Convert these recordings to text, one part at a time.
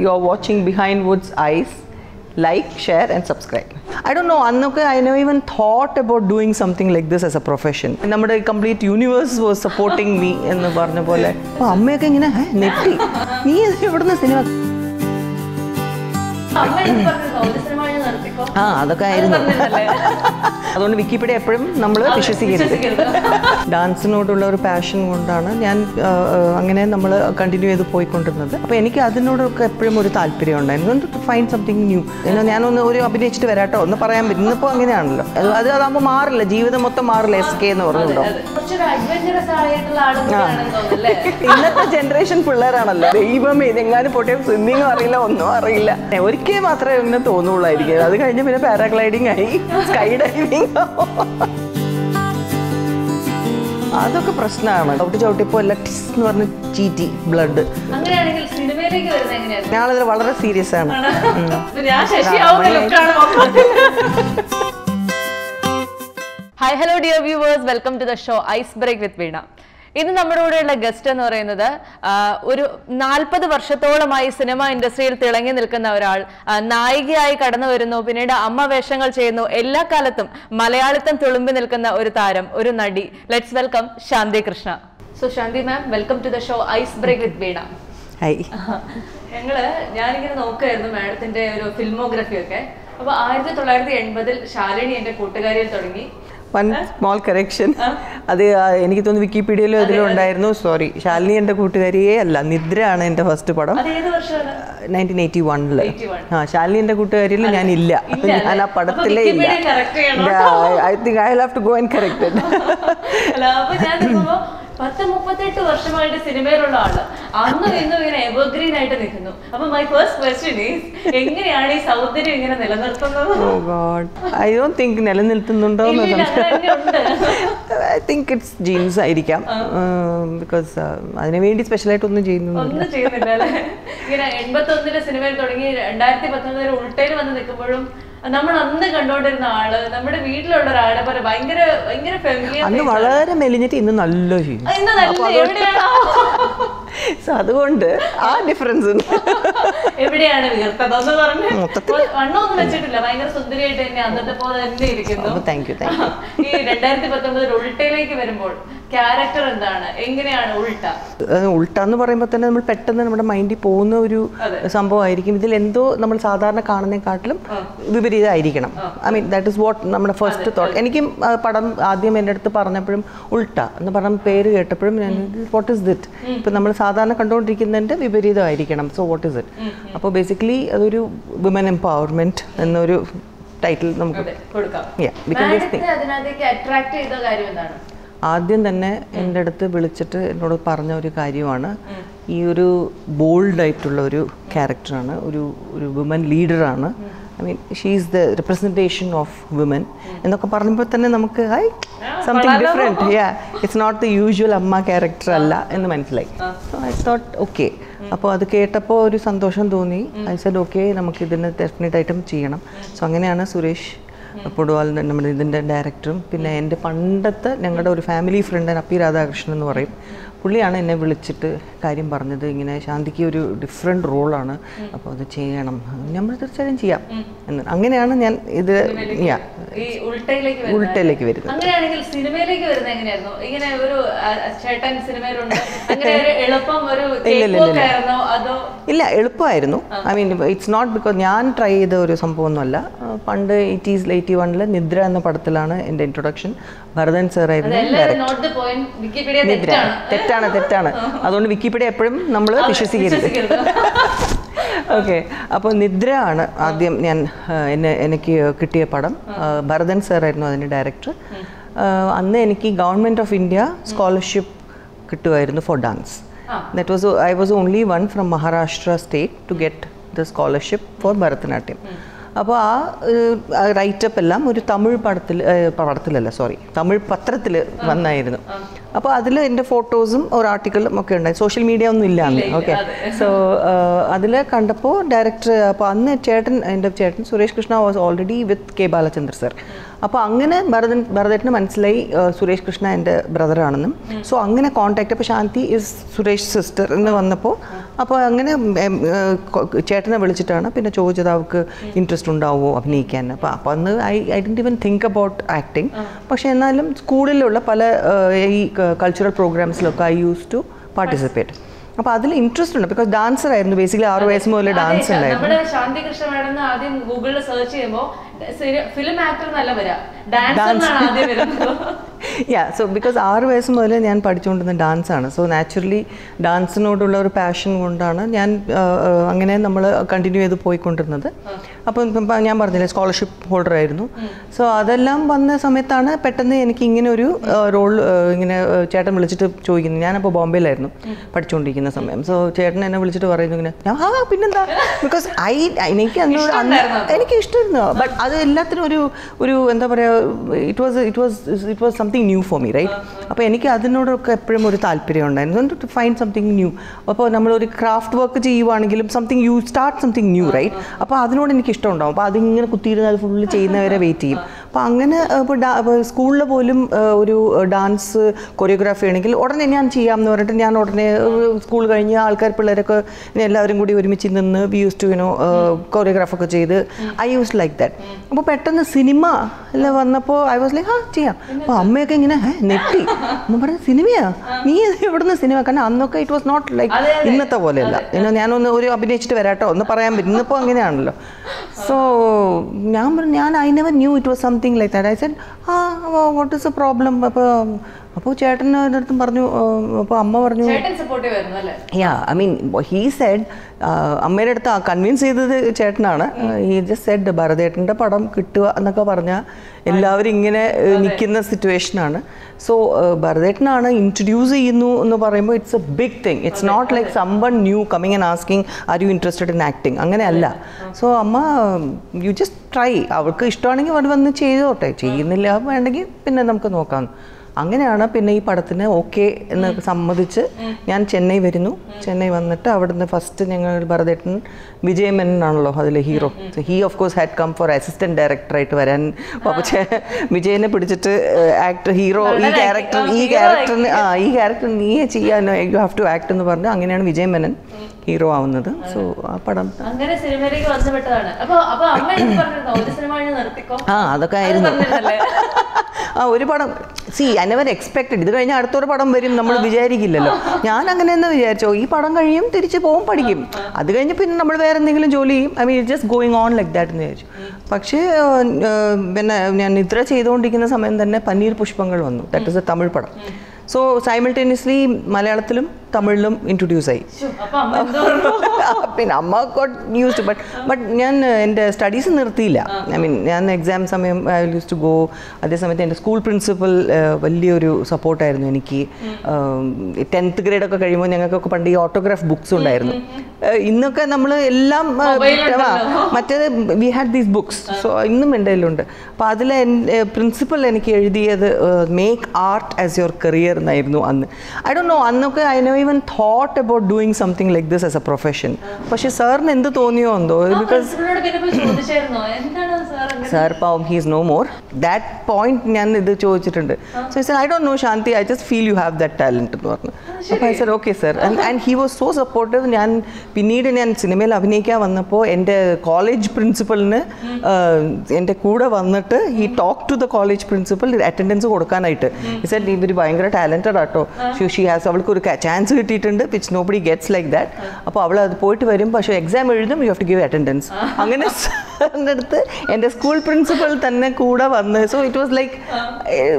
You're watching Behindwoods Ice. Like, share and subscribe. I don't know, I never even thought about doing something like this as a profession. Our complete universe was supporting me. And I said, I'm going to go to the house. That's a question. Hi, hello dear viewers. Welcome to the show Ice Break with Veena. This is our guest. We have a cinema industry for 40 years. We have Let's welcome Shanthi Krishna. So, Shanthi ma'am, welcome to the show Ice Break with Veena. Hi. I One small correction. Wikipedia. Sorry. Shalini and the Kutari, Nidra and the first part of 1981. Shalini and the Kutari and Illa. I think I'll have to go and correct it. My first question is, oh God. I don't think I think it's genes. Because I don't specialize in genes. I character and Ulta. Ulta no parayambatane nammal pettanne nammada mind povuna oru sambhavam aayirikkum. Idil endo nammal sadharana kaanunekattilum viparida aayirikkanam. I mean that is what nammada first thought. Enikkum padam aadyam enaduthu parnapporum Ulta ennu param peru kettapporum what is it? Ipo nammal sadharana kandukondirikkunnante viparida aayirikkanam. So what is it? Appo basically adoru women empowerment ennoru title namukku kodukka. Yeah, we can just think. Adanadike attract edha karyam endana. Adhyan thanne endadathu vilichittu ennodu paranja oru karyamana ee oru bold aayittulla oru character aanu oru woman leader aanu. I mean she is the representation of women endokka parnappo thanne namukku something different. Yeah, it's not the usual amma character alla ennu mansilai. So I thought okay, appo adu kettappo oru santosham thoni. I said okay, namukku idine definite item cheyanam. So anganeyana Suresh Podwal, the director, and Pandata, family friend, and Api Radhakrishnan Varim. Puliana enabled Kairim Barnada in a Shantiki different role on the chain. Number the challenge, yeah. And Angana, yeah, Ulta like very good. Angana cinema, I mean, it's not because Nyan try the Samponola, Panda 80s, 81 Nidra and the Patalana in the introduction, Bharatanatyam. That's not the point, Wikipedia. That's why we keep it apart. Okay, so Nidra Bharadan sir is director. And Government of India scholarship for dance. That was I was only one from Maharashtra state to get the scholarship for Bharatanatyam. Write-up Tamil Tamil അപ്പോൾ അതിൽ എൻ്റെ ഫോട്ടോസും ഒരു ആർട്ടിക്കിളും ഒക്കെ ഉണ്ടായി. Social media ഒന്നും ഇല്ലാന്ന്. Okay, so അതിൽ കണ്ടപ്പോൾ ഡയറക്ടർ, അപ്പോൾ അന്ന് ചേട്ടൻ, എൻ്റെ ചേട്ടൻ Suresh Krishna was already with K Balachandra sir. അപ്പോൾ അങ്ങനെ ഭരതന് മനസ്സിലായി സുരേഷ് കൃഷ്ണ എൻ്റെ ബ്രദറാണെന്നും. സോ അങ്ങനെ കോൺടാക്ട്, അപ്പോൾ ശാന്തി ഇസ് സുരേഷ് സിസ്റ്റർ എന്ന് വന്നപ്പോൾ അപ്പോൾ അങ്ങനെ ചേട്ടനെ വിളിച്ചിട്ടാണ് പിന്നെ ചോദിച്ചത് അവൾക്ക് ഇൻട്രസ്റ്റ് ഉണ്ടാവുമോ അഭിനയിക്കാൻ. അപ്പോൾ അപ്പോൾ അന്ന് I didn't even think about acting. പക്ഷേ എന്നാലും സ്കൂളിലുള്ള പല ഈ കൾച്ചറൽ പ്രോഗ്രാംസിലൊക്കെ ഐ യൂസ് ടു പാർട്ടിസിപ്പേറ്റ്. അപ്പോൾ അതിൽ ഇൻട്രസ്റ്റ് ഉണ്ട് ബിക്കോസ് ഡാൻസർ ആയിരുന്നു ബേസിക്കലി. 6 വയസ്സ് മുതൽ ഡാൻസ് ഉണ്ടായിരുന്നു. നമ്മുടെ ശാന്തി കൃഷ്ണ മാഡം ആദ്യം ഗൂഗിളിൽ സെർച്ച് ചെയ്യുമ്പോൾ ഫിലിം ആക്ടർ എന്നല്ല വരാ, ഡാൻസർ എന്നാണ് ആദ്യം വരുന്നത്. യാ, സോ ബിക്കോസ് 6 വയസ്സ് മുതൽ ഞാൻ പഠിച്ചുകൊണ്ടിരുന്ന ഡാൻസാണ്. സോ നാച്ചുറലി ഡാൻസിനോടുള്ള ഒരു പാഷൻ കൊണ്ടാണ് ഞാൻ അങ്ങനെ നമ്മൾ കണ്ടിന്യൂ ചെയ്ത് പോയിക്കൊണ്ടിരുന്നത്. അപ്പോൾ ഞാൻ പറഞ്ഞില്ലേ സ്കോളർഷിപ്പ് ഹോൾഡർ ആയിരുന്നു. സോ അതെല്ലാം വന്ന സമയത്താണ് പെട്ടെന്ന് എനിക്ക് ഇങ്ങനെ ഒരു റോൾ ഇങ്ങനെ ചേട്ടൻ വിളിച്ചിട്ട് ചോദിക്കുന്നു. ഞാനപ്പോൾ ബോംബെയിലായിരുന്നു പഠിച്ചുകൊണ്ടിരിക്കുന്ന സമയം. സോ ചേട്ടൻ എന്നെ വിളിച്ചിട്ട് പറയുന്നു ഇങ്ങനെ, ആ പിന്നെന്താ, ബിക്കോസ് എനിക്ക് ഇഷ്ടമായിരുന്നു. ബട്ട് അത് എല്ലാത്തിനും ഒരു ഒരു എന്താ പറയുക, it was something new for me, right. അപ്പോൾ എനിക്ക് അതിനോടൊക്കെ എപ്പോഴും ഒരു താല്പര്യം ഉണ്ടായിരുന്നു, ടു ഫൈൻഡ് സംതിങ് ന്യൂ. അപ്പോൾ നമ്മളൊരു ക്രാഫ്റ്റ് വർക്ക് ചെയ്യുവാണെങ്കിലും something you start something new, right. അപ്പോൾ അതിനോട് എനിക്ക് ഇഷ്ടം ഉണ്ടാവും. അപ്പോൾ അതിങ്ങനെ കുത്തിയിരുന്ന് അത് ഫുള്ള് ചെയ്യുന്നവരെ വെയിറ്റ് ചെയ്യും. അപ്പോൾ അങ്ങനെ ഇപ്പോൾ സ്കൂളിൽ പോലും ഒരു ഡാൻസ് കൊറിയോഗ്രാഫി ആണെങ്കിൽ ഉടനെ ഞാൻ ചെയ്യാമെന്ന് പറഞ്ഞിട്ട് ഞാൻ ഉടനെ സ്കൂൾ കഴിഞ്ഞ് ആൾക്കാർ പിള്ളേരൊക്കെ എല്ലാവരും കൂടി ഒരുമിച്ച് നിന്ന് വി യൂസ് ടു യുനോ കൊറിയോഗ്രാഫൊക്കെ ചെയ്ത് ഐ യൂസ് ലൈക്ക് ദാറ്റ്. അപ്പോൾ പെട്ടെന്ന് സിനിമ അല്ല വന്നപ്പോൾ ഐ വാസ് ലൈക്ക് ആ ചെയ്യാം. അപ്പോൾ അമ്മയൊക്കെ ഇങ്ങനെ നെട്ടി, അമ്മ പറഞ്ഞ സിനിമയാ, നീ എവിടെ നിന്ന് സിനിമ? കാരണം അന്നൊക്കെ ഇറ്റ് വാസ് നോട്ട് ലൈക്ക് ഇന്നത്തെ പോലെയല്ല. എന്നാൽ ഞാനൊന്ന് ഒരു അഭിനയിച്ചിട്ട് വരാട്ടോ ഒന്ന് പറയാൻ പറ്റും, ഇന്നിപ്പോൾ അങ്ങനെയാണല്ലോ. സോ ഞാൻ പറഞ്ഞു ഞാൻ I never knew it was something like that. I said ah what is a problem. അപ്പോൾ ചേട്ടൻ അടുത്തും പറഞ്ഞു, അപ്പോൾ അമ്മ പറഞ്ഞു yeah, I mean he said, അമ്മയുടെ അടുത്ത് കൺവിൻസ് ചെയ്തത് ചേട്ടനാണ്. ഹീ ജസ്റ്റ് സെഡ് ഭരതേട്ടൻ്റെ പടം കിട്ടുക എന്നൊക്കെ പറഞ്ഞാൽ എല്ലാവരും ഇങ്ങനെ നിൽക്കുന്ന സിറ്റുവേഷനാണ്. സോ ഭരതേട്ടനാണ് ഇൻട്രൊഡ്യൂസ് ചെയ്യുന്നു എന്ന് പറയുമ്പോൾ it's a big thing. It's not like someone new coming and asking are you interested in acting, അങ്ങനെയല്ല. സോ അമ്മ യു ജസ്റ്റ് ട്രൈ, അവൾക്ക് ഇഷ്ടമാണെങ്കിൽ അവർ വന്ന് ചെയ്തോട്ടെ, ചെയ്യുന്നില്ല വേണ്ടെങ്കിൽ പിന്നെ നമുക്ക് നോക്കാം. അങ്ങനെയാണ് പിന്നെ ഈ പടത്തിന് ഓക്കെ എന്ന് സമ്മതിച്ച് ഞാൻ ചെന്നൈ വരുന്നു. ചെന്നൈ വന്നിട്ട് അവിടുന്ന് ഫസ്റ്റ് ഞങ്ങൾ ഭരതേട്ടൻ വിജയമേനനാണല്ലോ അതിലെ hero. He of course had come for assistant ഡയറക്ടറായിട്ട് വരാൻ. പക്ഷേ വിജയനെ പിടിച്ചിട്ട് ആക്ടർ ഹീറോ ഈ ക്യാരക്ടർ നീ ചെയ്യാനോ, യു ഹാവ് ടു ആക്ട് എന്ന് പറഞ്ഞു. അങ്ങനെയാണ് വിജയമേനൻ ഹീറോ ആവുന്നത്. സോ ആ പടം അങ്ങനെ സിനിമയിലേക്ക് ബന്ധപ്പെട്ടതാണ്. ആ അതൊക്കെ ആയിരുന്നു ആ ഒരു പടം. സി ഐ നെവർ എക്സ്പെക്റ്റഡ് ഇത് കഴിഞ്ഞാൽ അടുത്തൊരു പടം വരും നമ്മൾ വിചാരിക്കില്ലല്ലോ. ഞാൻ അങ്ങനെ തന്നെ വിചാരിച്ചോ ഈ പടം കഴിയും, തിരിച്ച് പോകും, പഠിക്കും, അത് കഴിഞ്ഞ് പിന്നെ നമ്മൾ വേറെ എന്തെങ്കിലും ജോലി ചെയ്യും. I mean it just going on like that എന്ന് വിചാരിച്ചു. പക്ഷേ പിന്നെ ഞാൻ നിദ്ര ചെയ്തുകൊണ്ടിരിക്കുന്ന സമയം തന്നെ പനീർ പുഷ്പങ്ങൾ വന്നു. ദാറ്റ് ഇസ് എ തമിഴ് പടം. സോ സൈമിൾട്ടേനിയസ്ലി മലയാളത്തിലും തമിഴിലും ഇൻട്രൊഡ്യൂസായി. പിന്നെ അമ്മ ഗോട്ട് യൂസ് ടു. ബട്ട് ഞാൻ എൻ്റെ സ്റ്റഡീസ് നിർത്തിയില്ല. ഐ മീൻ ഞാൻ എക്സാം സമയം ഐ യൂസ് ടു ഗോ. അതേസമയത്ത് എൻ്റെ സ്കൂൾ പ്രിൻസിപ്പൽ വലിയൊരു സപ്പോർട്ടായിരുന്നു എനിക്ക്. 10th ഗ്രേഡൊക്കെ കഴിയുമ്പോൾ ഞങ്ങൾക്കൊക്കെ പണ്ട് ഈ ഓട്ടോഗ്രാഫ് ബുക്സ് ഉണ്ടായിരുന്നു. ഇന്നൊക്കെ നമ്മൾ എല്ലാം മറ്റേത് we had these books. So ഇന്നും എൻ്റെ കയ്യിലുണ്ട്. അപ്പോൾ അതിൽ പ്രിൻസിപ്പൽ എനിക്ക് എഴുതിയത് make art as your career എന്നായിരുന്നു അന്ന്. ഐ ഡോണ്ട് നോ അന്നൊക്കെ I never even thought about doing something like this as a profession. പക്ഷെ സാറിന് എന്ത് തോന്നിയോ എന്തോ, ബിക്കോസ് സാർ പാവം he's no more. That point ഞാൻ ഇത് ചോദിച്ചിട്ടുണ്ട്. So I said I don't know Shanti, I just feel you have that talent എന്ന് പറഞ്ഞു. അപ്പോൾ I said okay sir. And he was so supportive. ഞാൻ പിന്നീട് ഞാൻ സിനിമയിൽ അഭിനയിക്കാൻ വന്നപ്പോൾ എൻ്റെ കോളേജ് പ്രിൻസിപ്പലിന് എൻ്റെ കൂടെ വന്നിട്ട് he talk to the college principal attendance കൊടുക്കാനായിട്ട്. ഹി സെഡ് ഇവർ ഭയങ്കര ടാലൻറ്റഡ് ആട്ടോ, ഷീ ഹാസ്, അവൾക്ക് ഒരു ചാൻസ് കിട്ടിയിട്ടുണ്ട്, which nobody gets like that. അപ്പോൾ അവൾ അത് പോയിട്ട് വരും, പക്ഷേ എക്സാം എഴുതും, you have to give attendance. അങ്ങനെ സാറിൻ്റെ അടുത്ത് എൻ്റെ സ്കൂൾ പ്രിൻസിപ്പൽ തന്നെ കൂടെ വന്ന്. സോ ഇറ്റ് വാസ് ലൈക്ക്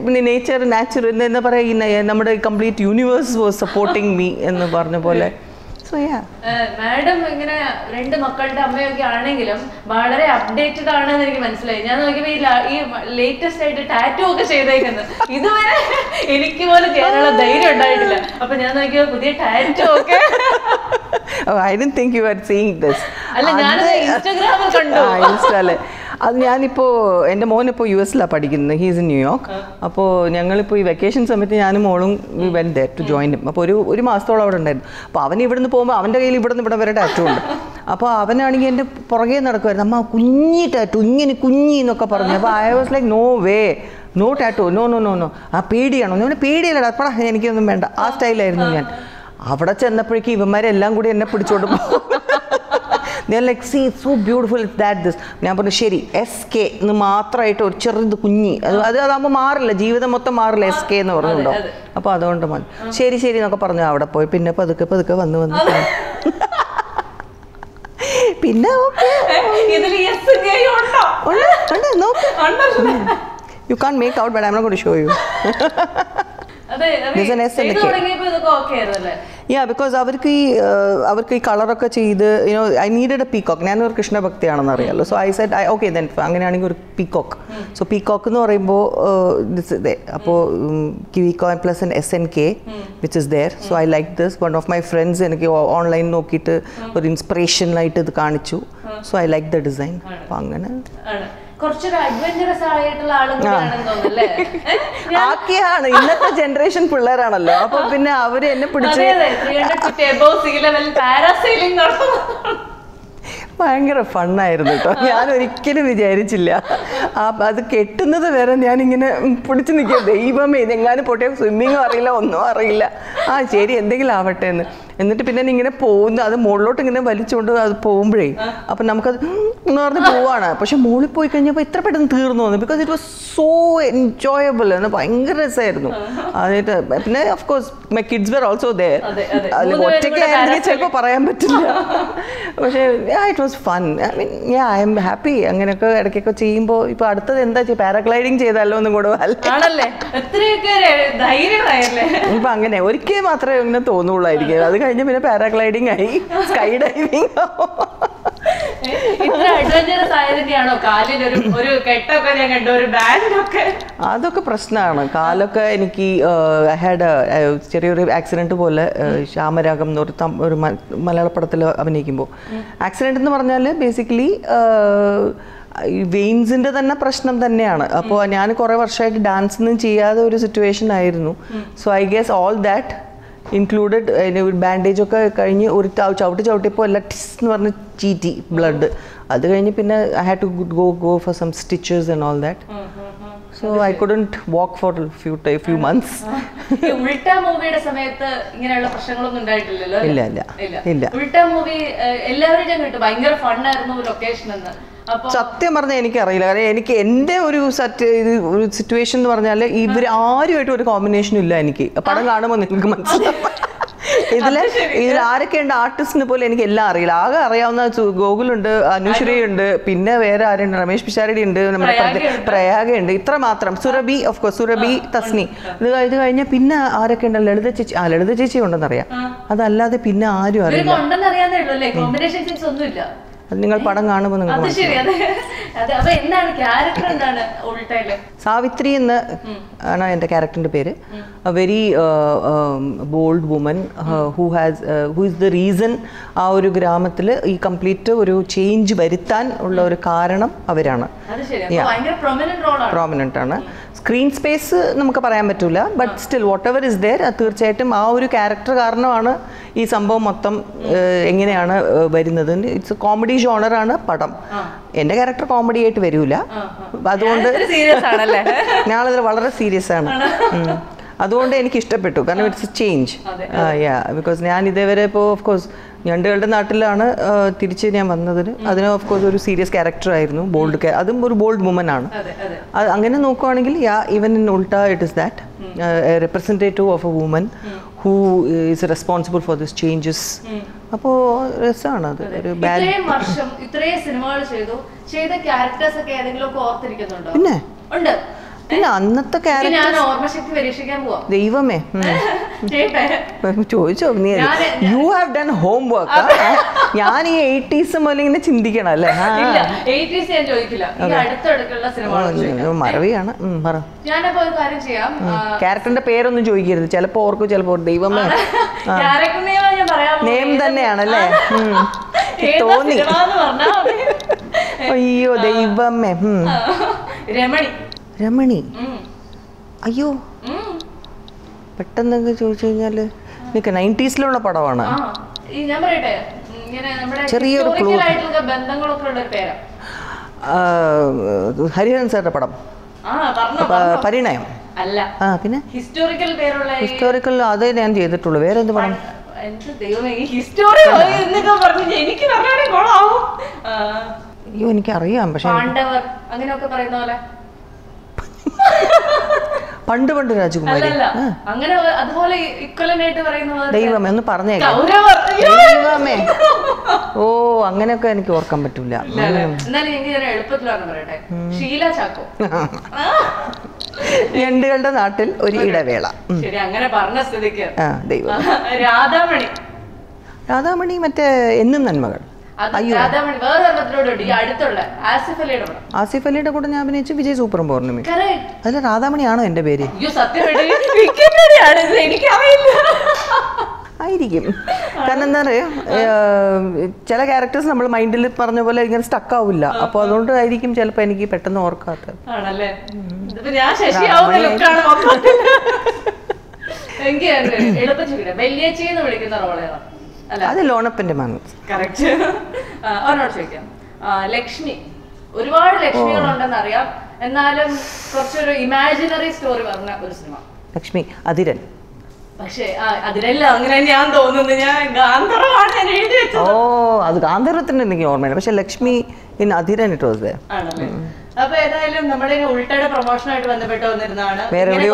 പിന്നെ നാച്ചുറൽ എന്താ പറയുക, നമ്മുടെ complete universe was supporting me എന്ന് പറഞ്ഞ പോലെ. മാഡം ഇങ്ങനെ 2 മക്കളുടെ അമ്മയൊക്കെ ആണെങ്കിലും വളരെ അപ്ഡേറ്റഡ് ആണെന്ന് എനിക്ക് മനസ്സിലായി. ഞാൻ നോക്കിയപ്പോൾ ഈ ലേറ്റസ്റ്റ് ആയിട്ട് ടാറ്റു ഒക്കെ ചെയ്തേക്കുന്നത് ഇതുവരെ എനിക്ക് പോലും ചെയ്യാനുള്ള ധൈര്യം ഉണ്ടായിട്ടില്ല. അപ്പൊ ഞാൻ നോക്കിയ പുതിയ ടാറ്റു ഒക്കെ അല്ല, ഞാനത് ഇൻസ്റ്റാഗ്രാമിൽ കണ്ടു. അത് ഞാനിപ്പോൾ എൻ്റെ മോനിപ്പോൾ യു എസിലാണ് പഠിക്കുന്നത് ഹീസ് ഇൻ ന്യൂയോർക്ക് അപ്പോൾ ഞങ്ങളിപ്പോൾ ഈ വെക്കേഷൻ സമയത്ത് ഞാനും മോളും we went there to join him അപ്പോൾ ഒരു മാസത്തോളം അവിടെ ഉണ്ടായിരുന്നു അപ്പോൾ അവൻ ഇവിടുന്ന് പോകുമ്പോൾ അവൻ്റെ കയ്യിൽ ഇവിടുന്ന് ഇവിടെ വരെ ടാറ്റു ഉണ്ട് അപ്പോൾ അവനാണെങ്കിൽ എൻ്റെ പുറകെ നടക്കുമായിരുന്നു അമ്മ കുഞ്ഞി ടാറ്റു ഇങ്ങനെ കുഞ്ഞി എന്നൊക്കെ പറഞ്ഞു അപ്പോൾ I was like no way no tattoo no no no no ആ പേടിയാണോ ഞാൻ പേടിയല്ലടാ അപ്പടാ എനിക്കൊന്നും വേണ്ട ആ സ്റ്റൈലായിരുന്നു ഞാൻ അവിടെ ചെന്നപ്പോഴേക്കും ഇവന്മാരെല്ലാം കൂടി എന്നെ പിടിച്ചോണ്ട് പോകും They are like, see, it's so beautiful, it's that, this. ഞാൻ പറഞ്ഞു ശരി എസ് കെ എന്ന് മാത്രമായിട്ട് ഒരു ചെറുത് കുഞ്ഞി അത് അതാകുമ്പോൾ മാറില്ല ജീവിതം മൊത്തം മാറില്ല എസ് കെ എന്ന് പറഞ്ഞുണ്ടോ അപ്പോൾ അതുകൊണ്ട് മതി ശരി ശരി എന്നൊക്കെ പറഞ്ഞു അവിടെ പോയി പിന്നെ പതുക്കെ പതുക്കെ വന്ന് വന്ന് പിന്നെ You can't make out, but I'm not going to show you. There's an S in the cake. Yeah, because avarku color okka cheythu, you know, I needed a peacock. Nanu or Krishna bhakti aanannu ariyallo. So I said, okay, then angane aanengi or peacock. So peacock nu parayumbo this is there. Appo kiwico and plus an SNK which is there. So I like this. One of my friends enakku online nokkittu or inspiration light idu kaanichu. So I like the design. Appo angane കുറച്ചൊരു adventurous ആയിട്ടുള്ള ആളുകളാണെന്ന് തോന്നുന്നല്ലേ ആക്കിയാണ് ഇന്നത്തെ generation പിള്ളേരാണല്ലോ അപ്പൊ പിന്നെ അവര് എന്നെ പിടിച്ച് ഭയങ്കര ഫണ്ണായിരുന്നു കേട്ടോ ഞാൻ ഒരിക്കലും വിചാരിച്ചില്ല അത് കെട്ടുന്നത് വരെ ഞാനിങ്ങനെ പിടിച്ചു നിൽക്കുക ദൈവമേ ഇതെങ്ങാനും പൊട്ടിയ സ്വിമ്മിങ്ങും അറിയില്ല ഒന്നും അറിയില്ല ആ ശരി എന്തെങ്കിലും ആവട്ടെ എന്ന് എന്നിട്ട് പിന്നെ ഇങ്ങനെ പോകുന്നു അത് മുകളിലോട്ട് ഇങ്ങനെ വലിച്ചുകൊണ്ട് അത് പോകുമ്പോഴേ അപ്പം നമുക്കത് എന്ന് പറഞ്ഞ് പോവാണ് പക്ഷെ മുകളിൽ പോയി കഴിഞ്ഞപ്പോൾ ഇത്ര പെട്ടെന്ന് തീർന്നു വന്നു because it was so enjoyable എന്ന് ഭയങ്കര രസമായിരുന്നു അതായിട്ട് പിന്നെ of course my kids were also there അതിൽ ഒറ്റയ്ക്ക് ചിലപ്പോൾ പറയാൻ പറ്റില്ല പക്ഷേ it was fun I mean yeah I am happy അങ്ങനെയൊക്കെ ഇടയ്ക്കൊക്കെ ചെയ്യുമ്പോൾ ഇപ്പോൾ അടുത്തത് എന്താ ചെയ്യുക പാരഗ്ലൈഡിങ് ചെയ്താലോ ഒന്നും കൂടെ ഇപ്പം അങ്ങനെ ഒരിക്കൽ മാത്രമേ ഇങ്ങനെ തോന്നുള്ളായിരിക്കും അത് കഴിഞ്ഞ പിന്നെ പാരാഗ്ലൈഡിംഗ് ആയി സ്കൈ ഡൈവിംഗ് അതൊക്കെ പ്രശ്നമാണ് കാലൊക്കെ എനിക്ക് ചെറിയൊരു ആക്സിഡന്റ് പോലെ ശ്യാമരാഗം ഒരു മലയാളപ്പടത്തിൽ അഭിനയിക്കുമ്പോൾ ആക്സിഡന്റ് എന്ന് പറഞ്ഞാൽ ബേസിക്കലി വെയിൻസിൻ്റെ തന്നെ പ്രശ്നം തന്നെയാണ് അപ്പോൾ ഞാൻ കുറേ വർഷമായിട്ട് ഡാൻസ് ഒന്നും ചെയ്യാതെ ഒരു സിറ്റുവേഷൻ ആയിരുന്നു so I guess all that included bandage ഒക്കെ കഴിഞ്ഞ് ഒരു ചവിട്ടി ചവിട്ടിയപ്പോൾ എല്ലാം ടിസ് എന്ന് പറഞ്ഞ് ചീറ്റി ബ്ലഡ് അത് കഴിഞ്ഞ് പിന്നെ I had to go for some stitches and all that so I couldn't walk for few months സത്യം പറഞ്ഞാൽ എനിക്കറിയില്ല കാരണം എനിക്ക് എൻ്റെ ഒരു സിറ്റുവേഷൻ എന്ന് പറഞ്ഞാൽ ഇവർ ആരുമായിട്ടും ഒരു കോമ്പിനേഷനും ഇല്ല എനിക്ക് പടം കാണുമ്പോൾ നിങ്ങൾക്ക് മനസ്സിലാവും ഇതിൽ ആരൊക്കെയുണ്ട് ആർട്ടിസ്റ്റിനെ പോലെ എനിക്ക് എല്ലാം അറിയില്ല ആകെ അറിയാവുന്ന ഗോകുലുണ്ട് അനുശ്രീയുണ്ട് പിന്നെ വേറെ ആരുണ്ട് രമേശ് പിഷാരടി ഉണ്ട് നമ്മുടെ പ്രയാഗയുണ്ട് ഇത്ര മാത്രം സുരഭി ഓഫ്കോഴ്സ് സുരഭി തസ്നി ഇത് കഴിഞ്ഞാൽ പിന്നെ ആരൊക്കെ ഉണ്ട് ലളിത ചേച്ചി ആ ലളിത ചേച്ചി ഉണ്ടെന്നറിയാം അതല്ലാതെ പിന്നെ ആരും അറിയില്ല നിങ്ങൾ പടം കാണുമ്പോൾ നിങ്ങൾ സാവിത്രി എന്ന് ആണ് എൻ്റെ ക്യാരക്ടറിൻ്റെ പേര് very bold woman who is the reason ആ ഒരു ഗ്രാമത്തിൽ ഈ കംപ്ലീറ്റ് ഒരു ചേഞ്ച് വരുത്താൻ ഉള്ള ഒരു കാരണം അവരാണ് പ്രോമിനൻ്റ് ആണ് സ്ക്രീൻ സ്പേസ് നമുക്ക് പറയാൻ പറ്റില്ല but still whatever is there തീർച്ചയായിട്ടും ആ ഒരു ക്യാരക്ടർ കാരണമാണ് ഈ സംഭവം മൊത്തം എങ്ങനെയാണ് വരുന്നത് ഇറ്റ്സ് കോമഡി ജോണറാണ് പടം എൻ്റെ ക്യാരക്ടർ കോമഡി ആയിട്ട് വരില്ല അതുകൊണ്ട് ഞാനതിൽ വളരെ സീരിയസ് ആണ് അതുകൊണ്ട് എനിക്ക് ഇഷ്ടപ്പെട്ടു കാരണം it's a change yeah because ഞാൻ ഇതേവരെ ഇപ്പോൾ ഓഫ്കോഴ്സ് ഞണ്ടുകളുടെ നാട്ടിലാണ് തിരിച്ച് ഞാൻ വന്നതിന് അതിന് ഓഫ്കോഴ്സ് ഒരു സീരിയസ് ക്യാരക്ടറായിരുന്നു ബോൾഡ് അതും ഒരു ബോൾഡ് വുമൻ ആണ് അത് അങ്ങനെ നോക്കുകയാണെങ്കിൽ yeah even in Ulta it is that representative of a woman who is responsible for this changes അപ്പോൾ രസമാണ് അത് ഒരു വർഷം ഇത്രയും സിനിമകൾ ചെയ്തു ചെയ്ത ക്യാരക്ടേഴ്സ് ഒക്കെ ഏതെങ്കിലും ഓർത്തിരിക്കുന്നുണ്ടോ പിന്നെ ഉണ്ട് പിന്നെ അന്നത്തെ ക്യാരക്ടർ ദൈവമേ ചോദിച്ചോ നീ you have done homework ഞാൻ ഈ 80s മുതൽ ഇങ്ങനെ ചിന്തിക്കണം അല്ലേ മറവിയാണ് ക്യാരക്ടറിന്റെ പേരൊന്നും ചോദിക്കരുത് ചിലപ്പോ ഓർക്കും ചിലപ്പോ ദൈവമേ നെയിം തന്നെയാണല്ലേ തോന്നി अय्यो दैवमे रमणी रमणी अय्यो പെട്ടെന്ന് ചോദിച്ചു കഴിഞ്ഞാൽ നിനക്ക് 90s ലുള്ള പടമാണ് ഈ ഞാൻ പറയട്ടെ ഇങ്ങനെ നമ്മുടെ ചെറിയൊരു ക്ലൂകളായിട്ടുള്ള ബന്ധങ്ങളൊക്കെ ഉള്ള ഒരു പേര് ഹരിഹരൻ സാറിന്റെ പടം ആ പറഞ്ഞു പരിണയം അല്ല ആ പിന്നെ ഹിസ്റ്റോറിക്കൽ പേരുള്ള ഹിസ്റ്റോറിക്കൽ അതേ ഞാൻ ചെയ്തിട്ടുള്ളൂ വേറെ എന്ത് പടം എന്ത് ദൈവമേ ഈ ഹിസ്റ്റോറി എന്നൊക്കെ പറഞ്ഞു എനിക്ക് പറഞ്ഞാലേ കൊള്ളാവൂ അയ്യോ എനിക്ക് അറിയാം പക്ഷേ പാണ്ഡവർ അങ്ങനെയൊക്കെ പറയുന്ന പോലെ പണ്ട് പണ്ട് രാജകുമാരി അങ്ങനെ അതുപോലെ ഇക്വലനായിട്ട് പറയുന്നത് ദൈവമേ ഒന്ന് പറഞ്ഞു ദൈവമേ ഓ അങ്ങനെയൊക്കെ എനിക്ക് ഓർക്കാൻ പറ്റില്ല എന്നാലും എനിക്ക് എളുപ്പത്തിലാണ് പറയട്ടെ ഷീല ചാക്കോ ഞണ്ടുകളുടെ നാട്ടിൽ ഒരു ഇടവേള ശരി അങ്ങനെ പറഞ്ഞ സ്ഥിതിക്ക് രാധാമണി രാധാമണി മറ്റേ എന്നും നന്മകൾ ആസിഫ് അലിയുടെ കൂടെ ഞാൻ അഭിനയിച്ചു വിജയ് സൂപ്പറും പൗർണമി അതിൽ രാധാമണിയാണോ എന്റെ പേര് ആയിരിക്കും കാരണം എന്താ പറയാ ചില ക്യാരക്ടേഴ്സ് നമ്മൾ മൈൻഡിൽ പറഞ്ഞ പോലെ ഇങ്ങനെ സ്റ്റക്ക് ആവില്ല അപ്പൊ അതുകൊണ്ടായിരിക്കും ചിലപ്പോ എനിക്ക് പെട്ടെന്ന് ഓർക്കാത്തത് അത് ലോണപ്പന്റെ മകൻ ലക്ഷ്മി ഒരുപാട് ലക്ഷ്മികളുണ്ടെന്ന് അറിയാം എന്നാലും കുറച്ചൊരു ഇമാജിനറി സ്റ്റോറി പറഞ്ഞ ഒരു സിനിമ ലക്ഷ്മി അധിരൻ പക്ഷേ അതിനെല്ലാം അങ്ങനെ ഞാൻ തോന്നുന്നു ഞാൻ ഗാന്ധർവാണ് ഞാൻ എഴുതി വെച്ചത് ഓ അത് ഗാന്ധർവത്തിന്റെ എനിക്ക് ഓർമ്മയില്ല പക്ഷെ Lakshmi in Adhiran it was ദേ ആണല്ലേ അപ്പോൾ ഏതായാലും നമ്മുടെ ഉൾട്ടയുടെ പ്രൊമോഷനായിട്ട് ബന്ധപ്പെട്ട് വന്നിരുന്നതാണ്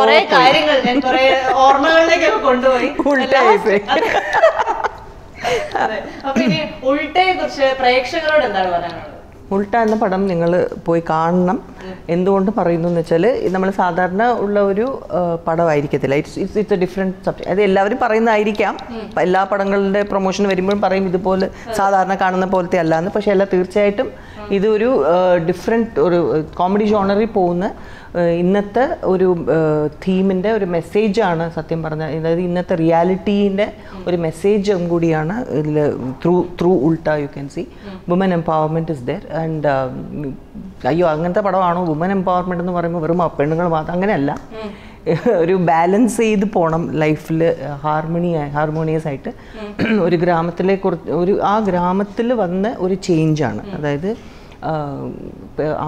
കുറേ കാര്യങ്ങൾ ഞാൻ കുറേ ഓർമ്മകളിലേക്കൊക്കെ കൊണ്ടുപോയി ഉൾട്ടയായി അപ്പോൾ ഇനി ഉൾട്ടയെ കുറിച്ച് പ്രേക്ഷകരോട് എന്താണ് പറയാനുള്ളത് ഉൾട്ട എന്ന പടം നിങ്ങൾ പോയി കാണണം എന്തുകൊണ്ട് പറയുന്നു എന്ന് വെച്ചാൽ നമ്മൾ സാധാരണ ഉള്ള ഒരു പടമായിരിക്കത്തില്ല ഇറ്റ്സ് എ ഡിഫറെൻറ്റ് സബ്ജെക്ട് അത് എല്ലാവരും പറയുന്നതായിരിക്കാം എല്ലാ പടങ്ങളുടെ പ്രൊമോഷൻ വരുമ്പോഴും പറയും ഇതുപോലെ സാധാരണ കാണുന്ന പോലത്തെ അല്ലാന്ന് പക്ഷേ അല്ല തീർച്ചയായിട്ടും ഇതൊരു ഡിഫറെൻറ്റ് ഒരു കോമഡി ജോണറിൽ പോകുന്ന ഇന്നത്തെ ഒരു തീമിൻ്റെ ഒരു മെസ്സേജാണ് സത്യം പറഞ്ഞാൽ അതായത് ഇന്നത്തെ റിയാലിറ്റീൻ്റെ ഒരു മെസ്സേജും കൂടിയാണ് ഇതിൽ through Ulta you can see woman empowerment is there and അയ്യോ അങ്ങനത്തെ പടമാണോ വുമൻ എംപവർമെൻറ്റ് എന്ന് പറയുമ്പോൾ വെറും പെണ്ണുങ്ങൾ മാത്രം അങ്ങനെയല്ല ഒരു ബാലൻസ് ചെയ്ത് പോകണം ലൈഫിൽ ഹാർമോണിയസ് ആയിട്ട് ഒരു ഗ്രാമത്തിലെ ഒരു ആ ഗ്രാമത്തിൽ വന്ന ഒരു ചേഞ്ചാണ് അതായത്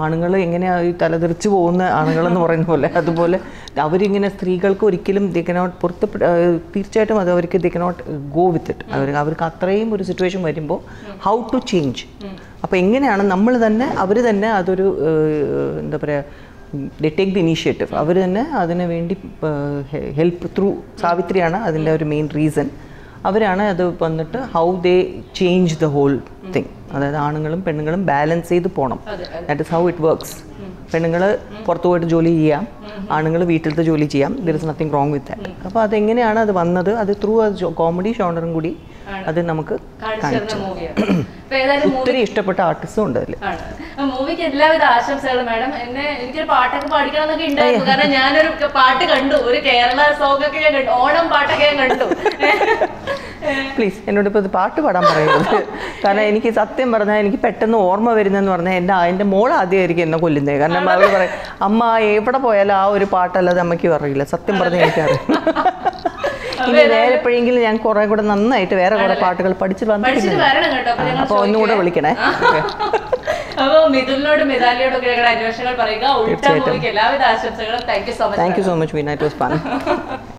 ആണുങ്ങൾ എങ്ങനെയാണ് ഈ തലതിരിച്ച് പോകുന്ന ആണുങ്ങളെന്ന് പറയുന്ന പോലെ അതുപോലെ അവരിങ്ങനെ സ്ത്രീകൾക്ക് ഒരിക്കലും ദേ കനോട്ട് തീർച്ചയായിട്ടും അത് അവർക്ക് they cannot go with it അവർക്ക് അത്രയും ഒരു സിറ്റുവേഷൻ വരുമ്പോൾ ഹൗ ടു ചേഞ്ച് അപ്പോൾ എങ്ങനെയാണ് നമ്മൾ തന്നെ അവർ തന്നെ അതൊരു എന്താ പറയുക they take the initiative അവർ തന്നെ അതിനു വേണ്ടി ഹെൽപ്പ് ത്രൂ സാവിത്രിയാണ് അതിൻ്റെ ഒരു മെയിൻ റീസൺ അവരാണ് അത് വന്നിട്ട് how they change the whole thing അതായത് ആണുങ്ങളും പെണ്ണുങ്ങളും ബാലൻസ് ചെയ്ത് പോകണം that is how it works പെണ്ണുങ്ങൾ പുറത്തു പോയിട്ട് ജോലി ചെയ്യാം ആണുങ്ങൾ വീട്ടിലത്തെ ജോലി ചെയ്യാം there is nothing wrong with that അപ്പോൾ അതെങ്ങനെയാണ് അത് വന്നത് അത് ത്രൂ അത് കോമഡി ഷോണറും കൂടി അത് നമുക്ക് കാണിച്ചു ഒത്തിരി ഇഷ്ടപ്പെട്ട ആർട്ടിസ്റ്റും ഉണ്ട് അതിൽ മൂവിക്ക് എല്ലാവിധ ആശംസകളും മാഡം എന്നെ എനിക്കൊരു പാട്ടൊക്കെ പാടിക്കണം എന്നൊക്കെ ഉണ്ടായിരുന്നു കാരണം ഞാനൊരു പാട്ട് കണ്ടു ഒരു കേരള സോങ് ഒക്കെ ഞാൻ കണ്ടു ഓണം പാട്ടൊക്കെ ഞാൻ കണ്ടു പ്ലീസ് എന്നോട് ഇപ്പോൾ ഇത് പാട്ട് പാടാൻ പറയുന്നത് കാരണം എനിക്ക് സത്യം പറഞ്ഞാൽ എനിക്ക് പെട്ടെന്ന് ഓർമ്മ വരുന്നതെന്ന് പറഞ്ഞാൽ എൻ്റെ മോൾ ആദ്യമായിരിക്കും എന്നെ കൊല്ലുന്നത് കാരണം അവൾ പറയും അമ്മ എവിടെ പോയാലും ആ ഒരു പാട്ടല്ലാതെ അമ്മയ്ക്ക് അറിയില്ല സത്യം പറഞ്ഞാൽ എനിക്കറിയാം ഇനി വേറെ എപ്പോഴെങ്കിലും ഞാൻ കുറെ കൂടെ നന്നായിട്ട് വേറെ കുറെ പാട്ടുകൾ പഠിച്ചു വന്നിട്ടുണ്ട് അപ്പോൾ ഒന്നുകൂടെ വിളിക്കണേ തീർച്ചയായിട്ടും thank you so much Veena it was fun